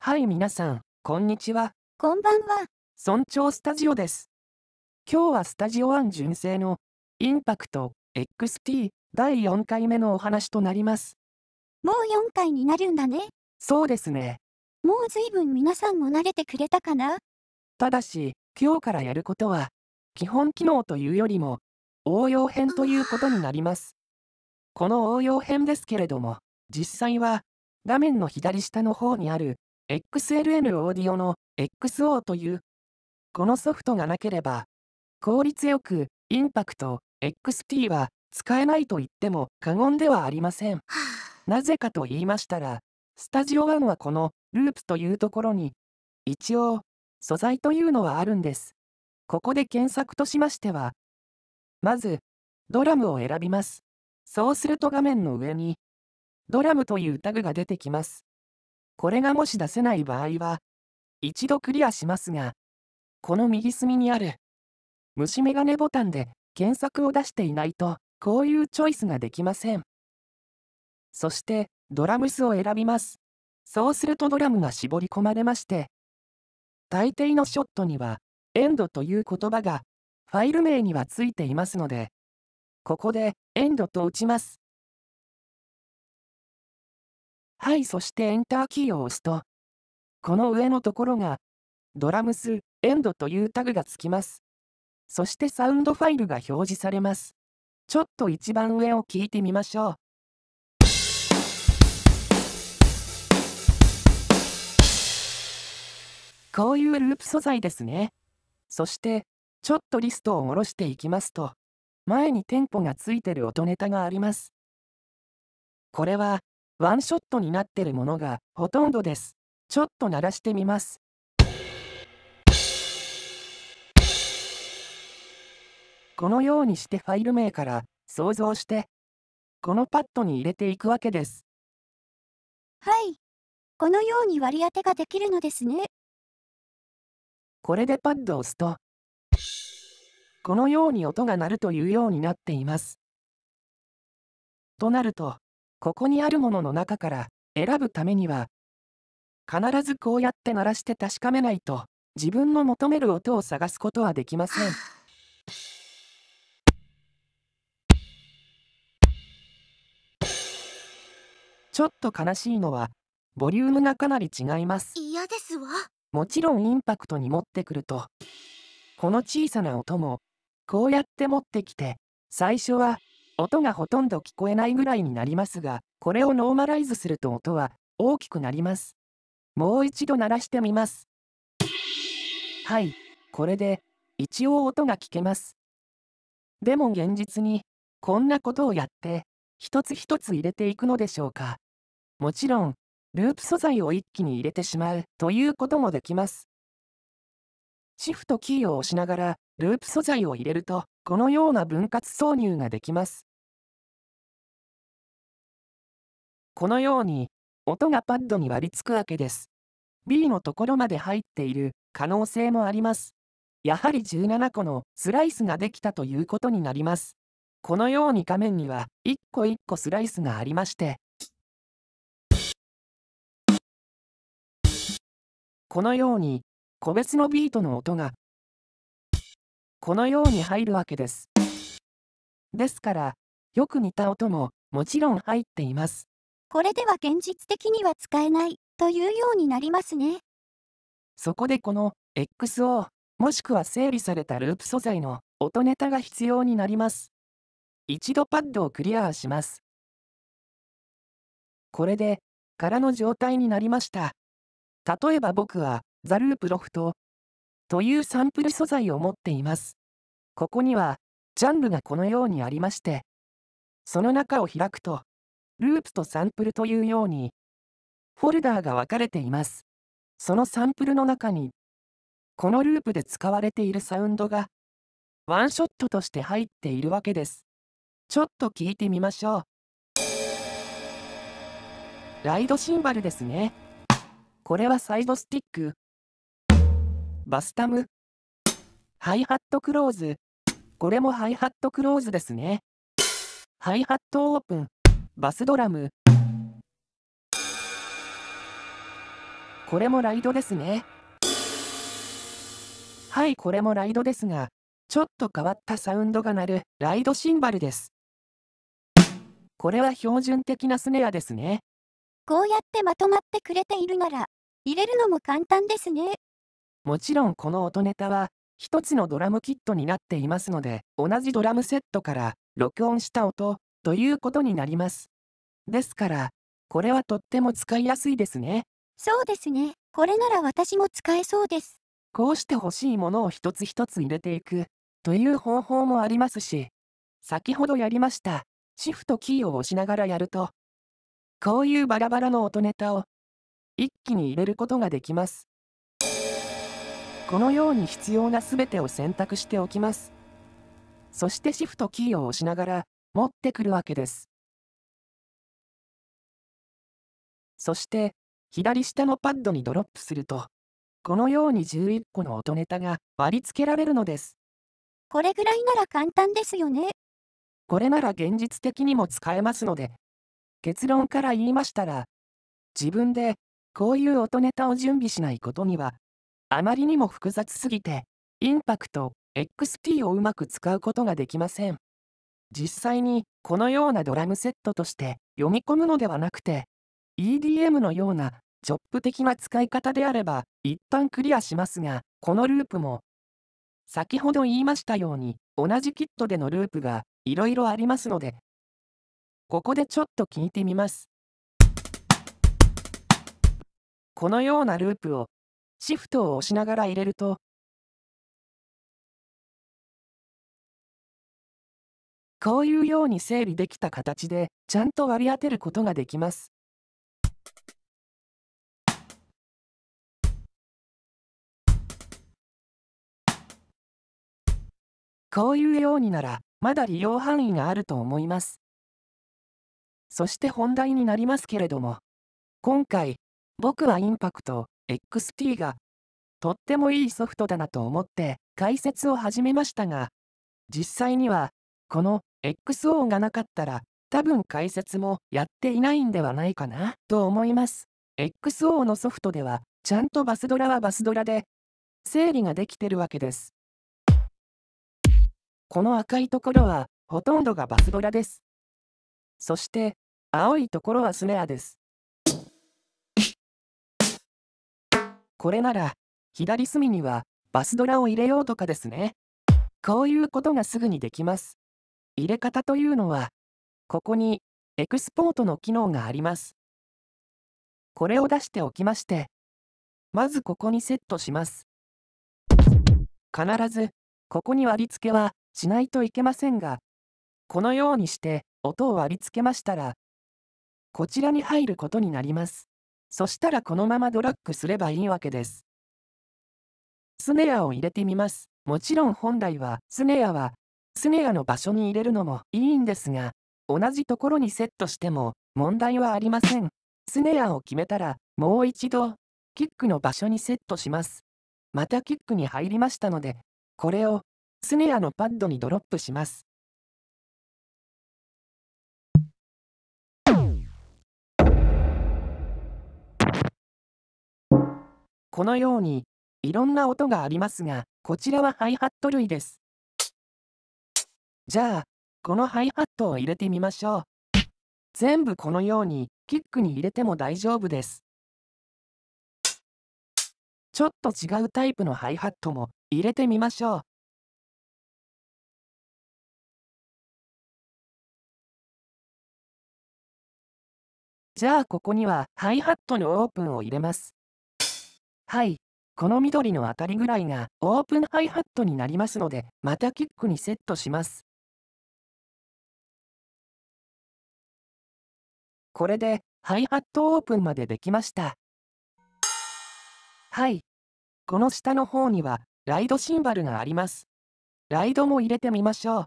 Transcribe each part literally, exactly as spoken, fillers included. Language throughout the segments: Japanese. はい皆さん、こんにちは。こんばんは。村長スタジオです。今日はスタジオワン純正のインパクト エックスティー だいよんかいめのお話となります。もうよんかいになるんだね。そうですね。もう随分皆さんも慣れてくれたかな？ただし、今日からやることは、基本機能というよりも、応用編ということになります。この応用編ですけれども、実際は、画面の左下の方にある、エックスエルエヌ オーディオの エックスオー という、このソフトがなければ、効率よく、インパクト エックスティー は使えないと言っても過言ではありません。なぜかと言いましたら、スタジオワンはこのループというところに、一応、素材というのはあるんです。ここで検索としましては、まず、ドラムを選びます。そうすると画面の上に、ドラムというタグが出てきます。これがもし出せない場合は、一度クリアしますが、この右隅にある、虫眼鏡ボタンで検索を出していないと、こういうチョイスができません。そして、ドラムスを選びます。そうするとドラムが絞り込まれまして、大抵のショットには、エンドという言葉が、ファイル名にはついていますので、ここで、エンドと打ちます。はい、そしてエンターキーを押すと、この上のところが、ドラムス、エンドというタグがつきます。そしてサウンドファイルが表示されます。ちょっと一番上を聞いてみましょう。こういうループ素材ですね。そして、ちょっとリストを下ろしていきますと、前にテンポがついてる音ネタがあります。これは、ワンショットになってるものがほとんどです。ちょっと鳴らしてみます。このようにしてファイル名から想像して、このパッドに入れていくわけです。はい。このように割り当てができるのですね。これでパッドを押すと、このように音が鳴るというようになっています。となると、ここにあるものの中から選ぶためには、必ずこうやって鳴らして確かめないと、自分の求める音を探すことはできません。ちょっと悲しいのは、ボリュームがかなり違います。嫌ですわ。もちろんインパクトに持ってくると、この小さな音も、こうやって持ってきて、最初は、音がほとんど聞こえないぐらいになりますが、これをノーマライズすると音は大きくなります。もう一度鳴らしてみます。はい、これで一応音が聞けます。でも現実にこんなことをやって一つ一つ入れていくのでしょうか。もちろん、ループ素材を一気に入れてしまうということもできます。シフトキーを押しながらループ素材を入れると、このような分割挿入ができます。このように、音がパッドに割り付くわけです。B のところまで入っている可能性もあります。やはりじゅうななこのスライスができたということになります。このように画面にはいっこいっこスライスがありまして、このように個別のビートの音がこのように入るわけです。ですから、よく似た音ももちろん入っています。これでは現実的には使えないというようになりますね。そこでこの エックスオー もしくは整理されたループ素材の音ネタが必要になります。一度パッドをクリアします。これで空の状態になりました。例えば僕はザループロフトというサンプル素材を持っています。ここにはジャンルがこのようにありまして、その中を開くと、ループとサンプルというように、フォルダーが分かれています。そのサンプルの中に、このループで使われているサウンドが、ワンショットとして入っているわけです。ちょっと聞いてみましょう。ライドシンバルですね。これはサイドスティック、バスタム、ハイハットクローズ、これもハイハットクローズですね。ハイハットオープン。バスドラム。これもライドですね。はい、これもライドですが、ちょっと変わったサウンドが鳴るライドシンバルです。これは標準的なスネアですね。こうやってまとまってくれているなら、入れるのも簡単ですね。もちろんこの音ネタは、一つのドラムキットになっていますので、同じドラムセットから録音した音ということになります。ですから、これはとっても使いやすいですね。そうですね。これなら私も使えそうです。こうして欲しいものを一つ一つ入れていくという方法もありますし、先ほどやりましたシフトキーを押しながらやると、こういうバラバラの音ネタを一気に入れることができます。このように必要なすべてを選択しておきます。そしてシフトキーを押しながら持ってくるわけです。そして左下のパッドにドロップすると、このようにじゅういっこの音ネタが割り付けられるのです。これぐらいなら簡単ですよね。これなら現実的にも使えますので、結論から言いましたら、自分でこういう音ネタを準備しないことには、あまりにも複雑すぎて、インパクト、エックスピー をうまく使うことができません。実際にこのようなドラムセットとして読み込むのではなくて、イーディーエム のようなチョップ的な使い方であれば一旦クリアしますが、このループも先ほど言いましたように同じキットでのループがいろいろありますので、ここでちょっと聞いてみます。このようなループをシフトを押しながら入れると、こういうように整理できた形でちゃんと割り当てることができます。こういうようにならまだ利用範囲があると思います。そして本題になりますけれども、今回僕はインパクト エックスピー がとってもいいソフトだなと思って解説を始めましたが、実際にはこの エックスオー がなかったら多分解説もやっていないんではないかなと思います。エックスオー のソフトではちゃんとバスドラはバスドラで整理ができてるわけです。この赤いところはほとんどがバスドラです。そして青いところはスネアです。これなら左隅にはバスドラを入れようとかですね。こういうことがすぐにできます。入れ方というのは、ここにエクスポートの機能があります。これを出しておきまして、まずここにセットします。必ずここに割り付けはしないといけませんが、このようにして音を割り付けましたら、こちらに入ることになります。そしたらこのままドラッグすればいいわけです。スネアを入れてみます。もちろん本来はスネアはスネアの場所に入れるのもいいんですが、同じところにセットしても問題はありません。スネアを決めたらもう一度キックの場所にセットします。またキックに入りましたので、これをスネアのパッドにドロップします。このようにいろんな音がありますが、こちらはハイハット類です。じゃあ、このハイハットを入れてみましょう。全部このようにキックに入れても大丈夫です。ちょっと違うタイプのハイハットも入れてみましょう。じゃあここにはハイハットのオープンを入れます。はい、この緑のあたりぐらいがオープンハイハットになりますので、またキックにセットします。これでハイハットオープンまでできました。はい、この下の方にはライドシンバルがあります。ライドも入れてみましょう。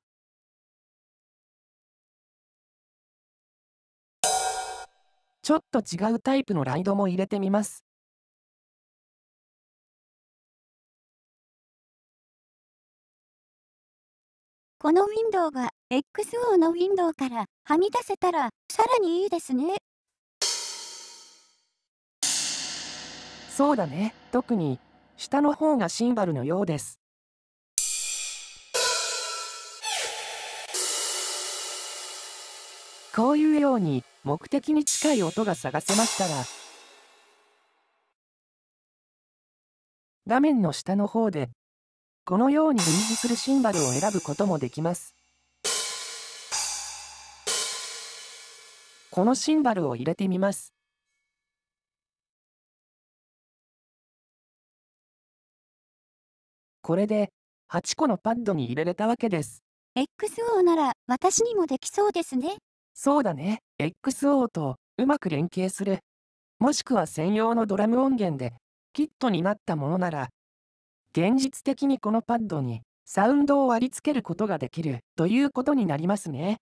ちょっと違うタイプのライドも入れてみます。このウィンドウが エックスオー のウィンドウからはみ出せたらさらにいいですね。そうだね。特に下の方がシンバルのようです。こういうように目的に近い音が探せましたら、画面の下の方でこのように類似するシンバルを選ぶこともできます。このシンバルを入れてみます。これではちこのパッドに入れれたわけです。 エックスオー なら私にもできそうですね。そうだね。 エックスオー とうまく連携する、もしくは専用のドラム音源でキットになったものなら、現実的にこのパッドにサウンドを割り付けることができるということになりますね。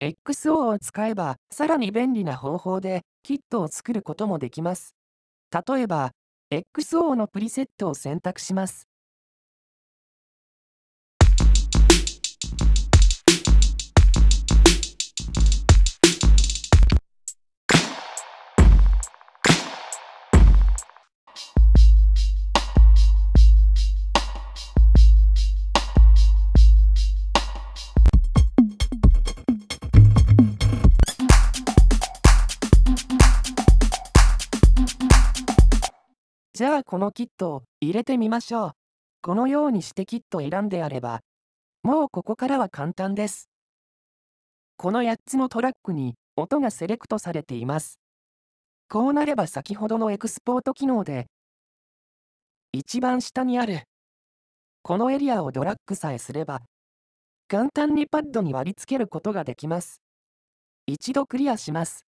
エックスオー を使えばさらに便利な方法でキットを作ることもできます。例えば エックスオー のプリセットを選択します。じゃあこのキットを入れてみましょう。このようにしてキットを選んであれば、もうここからは簡単です。このやっつのトラックに音がセレクトされています。こうなれば先ほどのエクスポート機能で、一番下にある、このエリアをドラッグさえすれば、簡単にパッドに割り付けることができます。一度クリアします。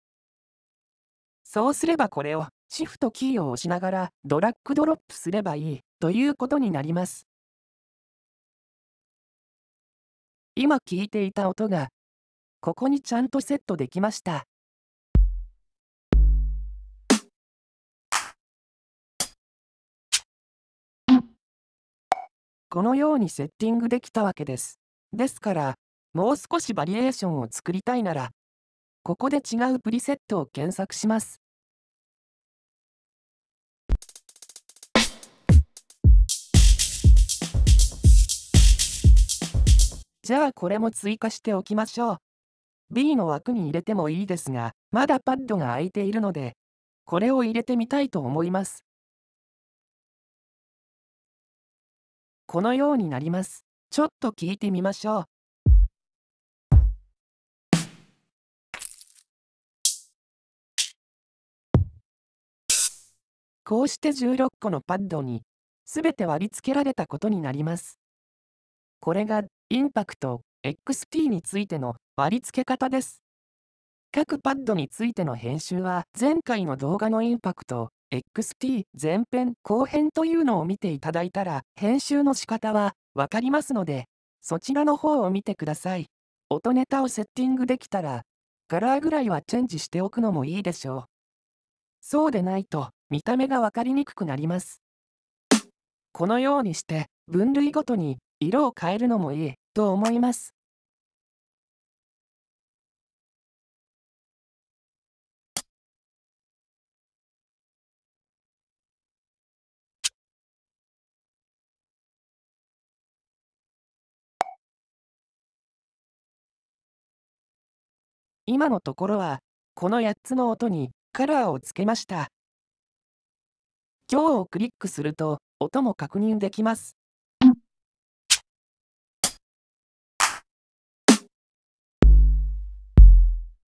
そうすればこれを、シフトキーを押しながらドラッグドロップすればいいということになります。今聞いていた音がここにちゃんとセットできました。このようにセッティングできたわけです。ですからもう少しバリエーションを作りたいなら、ここで違うプリセットを検索します。じゃあこれも追加しておきましょう。B の枠に入れてもいいですが、まだパッドが空いているので、これを入れてみたいと思います。このようになります。ちょっと聞いてみましょう。こうしてじゅうろっこのパッドに全て割り付けられたことになります。これがインパクト エックスティー についての割り付け方です。各パッドについての編集は前回の動画のインパクト エックスティー 前編後編というのを見ていただいたら編集の仕方はわかりますので、そちらの方を見てください。音ネタをセッティングできたらカラーぐらいはチェンジしておくのもいいでしょう。そうでないと見た目がわかりにくくなります。このようにして分類ごとに色を変えるのもいいと思います。今のところはこのやっつの音にカラーをつけました。強をクリックすると音も確認できます。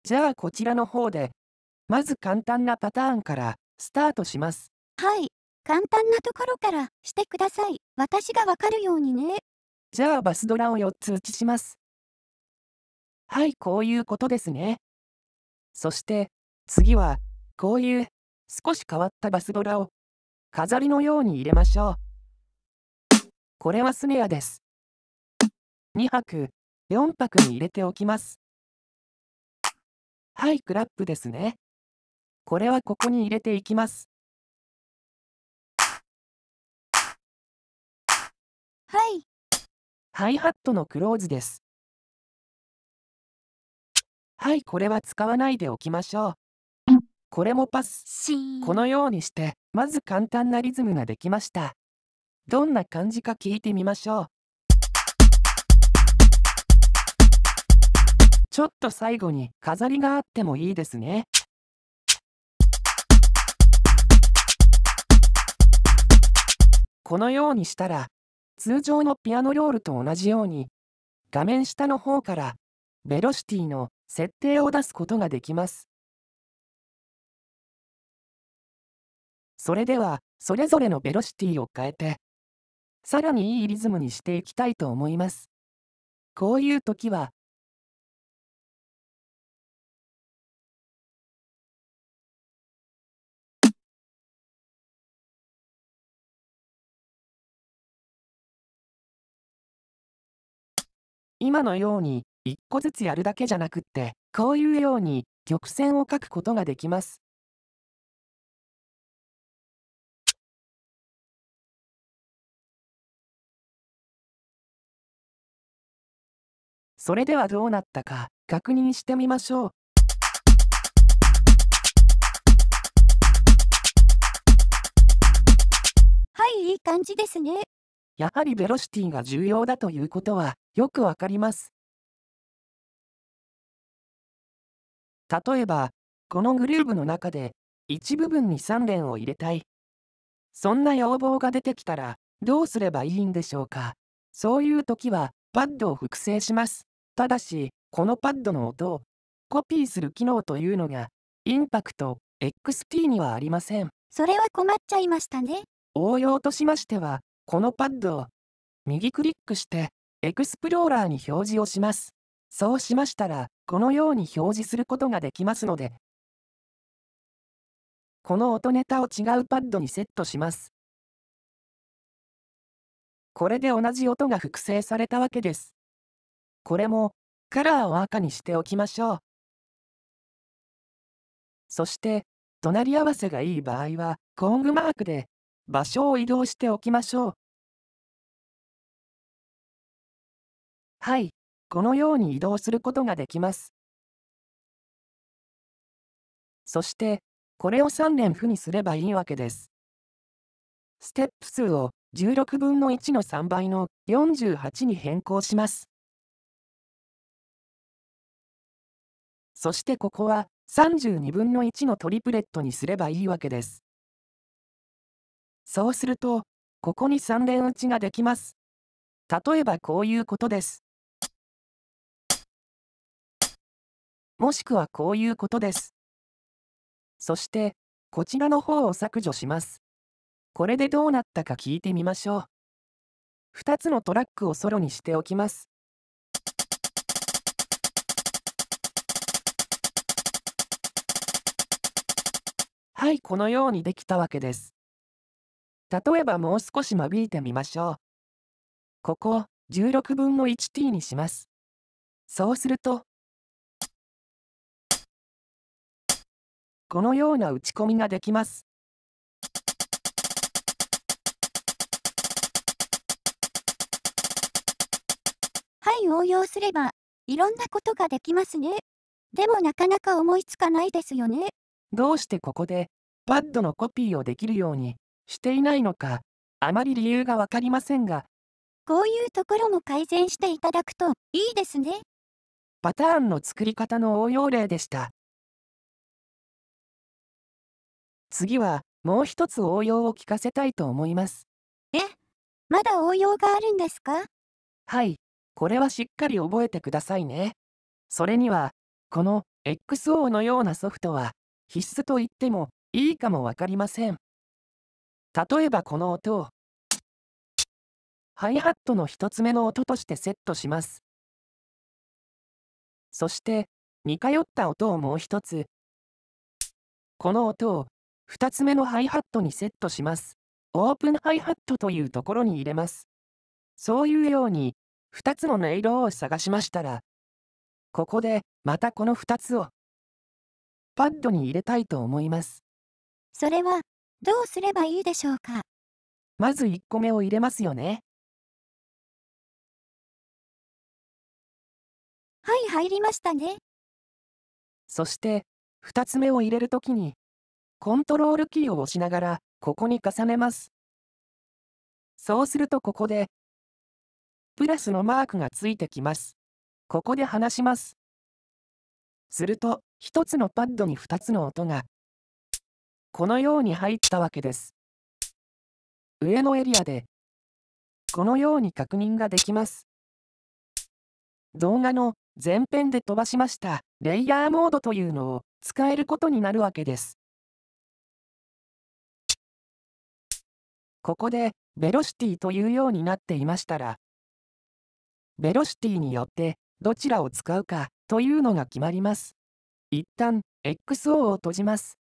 じゃあこちらの方で、まず簡単なパターンからスタートします。はい、簡単なところからしてください。私がわかるようにね。じゃあバスドラをよっつ打ちします。はい、こういうことですね。そして、次は、こういう少し変わったバスドラを飾りのように入れましょう。これはスネアです。にはく、よんぱくに入れておきます。はい、クラップですね。これはここに入れていきます。はい。ハイハットのクローズです。はい、これは使わないでおきましょう。これもパス。このようにしてまず簡単なリズムができました。どんな感じか聞いてみましょう。ちょっと最後に飾りがあってもいいですね。このようにしたら通常のピアノロールと同じように画面下の方からベロシティの設定を出すことができます。それではそれぞれのベロシティを変えてさらにいいリズムにしていきたいと思います。こういう時は今のように一個ずつやるだけじゃなくってこういうように曲線を書くことができます。それではどうなったか確認してみましょう。はい、いい感じですね。やはりベロシティが重要だということはよくわかります。例えば、このグルーヴの中で一部分にさん連を入れたい。そんな要望が出てきたらどうすればいいんでしょうか。そういう時はパッドを複製します。ただし、このパッドの音をコピーする機能というのがインパクト エックスティー にはありません。それは困っちゃいましたね。応用としましては、このパッドを右クリックしてエクスプローラーに表示をします。そうしましたらこのように表示することができますので、この音ネタを違うパッドにセットします。これで同じ音が複製されたわけです。これもカラーを赤にしておきましょう。そして隣り合わせがいい場合は工具マークで場所を移動しておきましょう。はい、このように移動することができます。そして、これをさん連符にすればいいわけです。ステップ数をじゅうろくぶんのいちのさんばいのよんじゅうはちに変更します。そしてここはさんじゅうにぶんのいちのトリプレットにすればいいわけです。そうすると、ここにさん連打ちができます。例えばこういうことです。もしくはこういうことです。そして、こちらの方を削除します。これでどうなったか聞いてみましょう。ふたつのトラックをソロにしておきます。はい、このようにできたわけです。例えばもう少し間引いてみましょう。ここをじゅうろくぶんの いちティー にします。そうすると、このような打ち込みができます。はい、応用すれば、いろんなことができますね。でもなかなか思いつかないですよね。どうしてここで、パッドのコピーをできるようにしていないのか、あまり理由がわかりませんが、こういうところも改善していただくといいですね。パターンの作り方の応用例でした。次はもう一つ応用を聞かせたいと思います。え、まだ応用があるんですか？はい、これはしっかり覚えてくださいね。それには、この エックスオー のようなソフトは必須と言ってもいいかもわかりません。例えばこの音をハイハットのひとつめの音としてセットします。そして似通った音をもうひとつ、この音をふたつめのハイハットにセットします。オープンハイハットというところに入れます。そういうようにふたつの音色を探しましたら、ここでまたこのふたつをパッドに入れたいと思います。それはどうすればいいでしょうか。まずいっこめを入れますよね。はい、入りましたね。そしてふたつめを入れるときにコントロールキーを押しながら、ここに重ねます。そうするとここで、プラスのマークがついてきます。ここで離します。すると、ひとつのパッドにふたつの音が、このように入ったわけです。上のエリアで、このように確認ができます。動画の前編で飛ばしましたレイヤーモードというのを使えることになるわけです。ここで、ベロシティというようになっていましたら、ベロシティによってどちらを使うかというのが決まります。一旦、エックスオー を閉じます。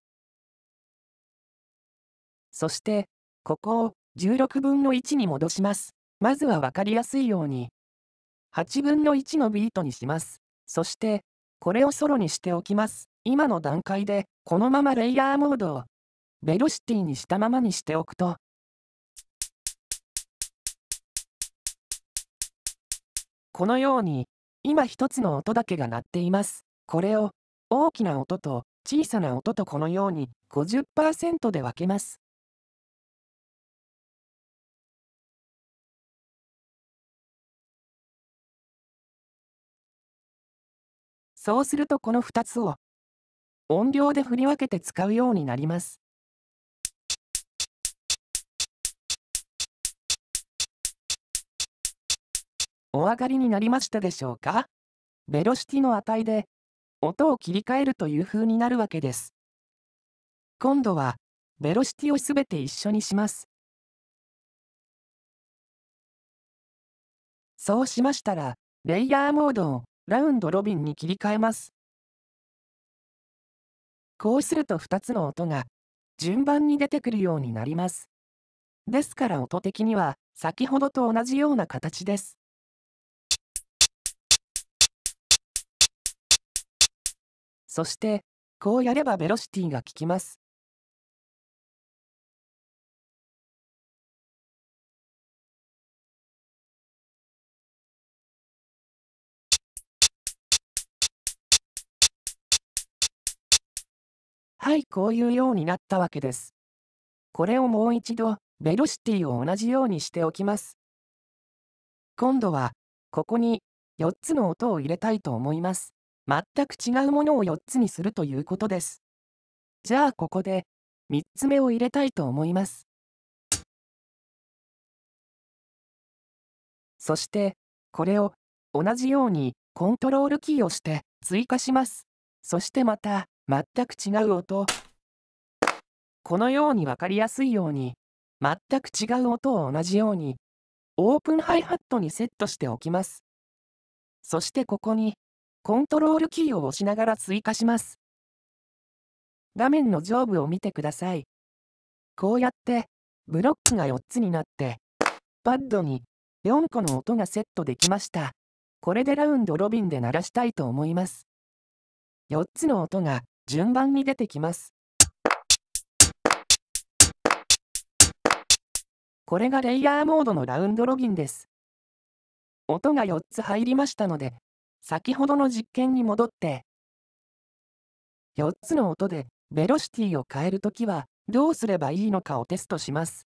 そして、ここをじゅうろくぶんのいちに戻します。まずはわかりやすいように、はちぶんのいちのビートにします。そして、これをソロにしておきます。今の段階で、このままレイヤーモードを、ベロシティにしたままにしておくと、このように、今一つの音だけが鳴っています。これを、大きな音と小さな音とこのように ごじゅっパーセント で分けます。そうするとこのふたつを、音量で振り分けて使うようになります。お分かりになりましたでしょうか？ベロシティの値で音を切り替えるという風になるわけです。今度はベロシティをすべて一緒にします。そうしましたら、レイヤーモードをラウンドロビンに切り替えます。こうするとふたつの音が順番に出てくるようになります。ですから音的には先ほどと同じような形です。そして、こうやればベロシティが効きます。はい、こういうようになったわけです。これをもう一度、ベロシティを同じようにしておきます。今度は、ここによっつの音を入れたいと思います。全く違うものをよっつにするということです。じゃあここでみっつめを入れたいと思います。そしてこれを同じようにコントロールキーを押して追加します。そしてまた全く違う音。このように分かりやすいように全く違う音を同じようにオープンハイハットにセットしておきます。そしてここにコントロールキーを押しながら追加します。画面の上部を見てください。こうやって、ブロックがよっつになって、パッドによんこの音がセットできました。これでラウンドロビンで鳴らしたいと思います。よっつの音が順番に出てきます。これがレイヤーモードのラウンドロビンです。音がよっつ入りましたので、先ほどの実験に戻って、よっつの音でベロシティを変えるときはどうすればいいのかをテストします。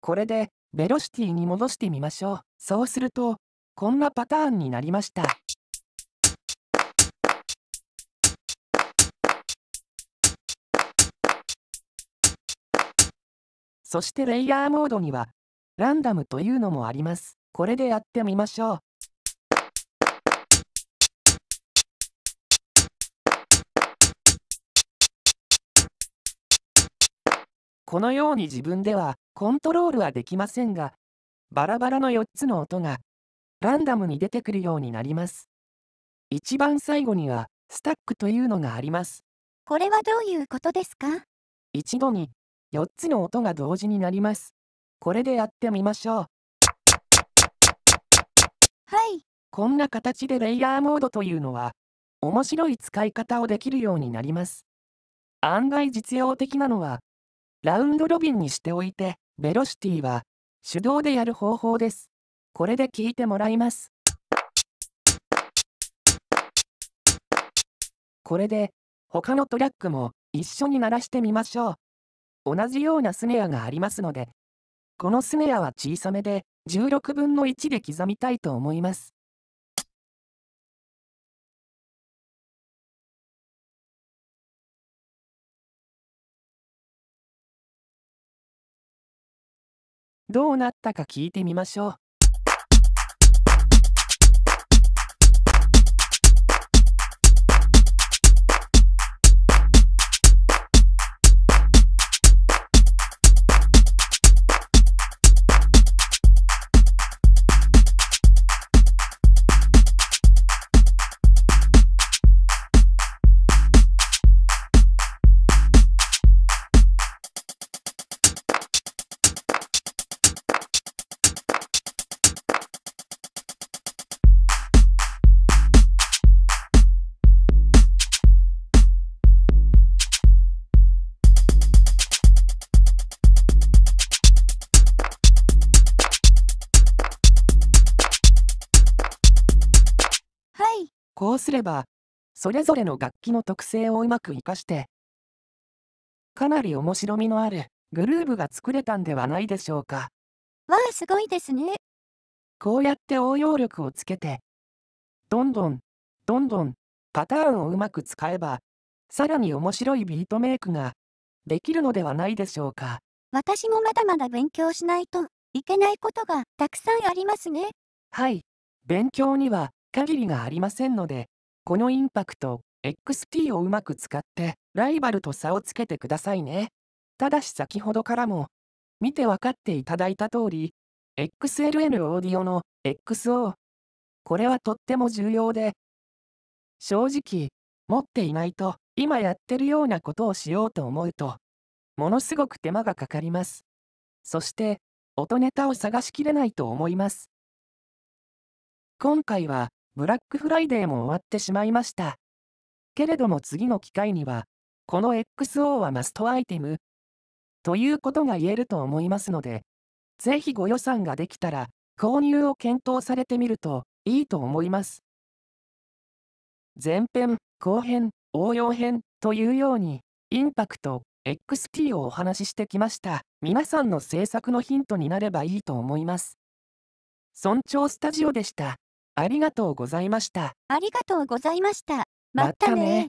これでベロシティに戻してみましょう。そうすると、こんなパターンになりました。そしてレイヤーモードにはランダムというのもあります。これでやってみましょう。このように自分ではコントロールはできませんが、バラバラのよっつの音がランダムに出てくるようになります。一番最後には、スタックというのがあります。これはどういうことですか？一度によっつの音が同時になります。これでやってみましょう。はい。こんな形でレイヤーモードというのは、面白い使い方をできるようになります。案外実用的なのは、ラウンドロビンにしておいて、ベロシティは手動でやる方法です。これで聞いてもらいます。これで、他のトラックも一緒に鳴らしてみましょう。同じようなスネアがありますので、このスネアは小さめで、じゅうろくぶんのいちで刻みたいと思います。どうなったか聞いてみましょう。こうすれば、それぞれの楽器の特性をうまく活かして、かなり面白みのあるグルーヴが作れたんではないでしょうか。わあ、すごいですね。こうやって応用力をつけて、どんどん、どんどん、パターンをうまく使えば、さらに面白いビートメイクができるのではないでしょうか。私もまだまだ勉強しないといけないことがたくさんありますね。はい、勉強には、限りがありませんので、このインパクト エックスティー をうまく使ってライバルと差をつけてくださいね。ただし先ほどからも見て分かっていただいた通り、 エックスエルエヌ オーディオの エックスオー、 これはとっても重要で、正直持っていないと今やってるようなことをしようと思うとものすごく手間がかかります。そして音ネタを探しきれないと思います。今回はブラックフライデーも終わってしまいました。けれども次の機会には、この エックスオー はマストアイテムということが言えると思いますので、ぜひご予算ができたら購入を検討されてみるといいと思います。前編、後編、応用編というように、インパクト エックスティー をお話ししてきました。皆さんの制作のヒントになればいいと思います。村長スタジオでした。ありがとうございました。ありがとうございました。またね。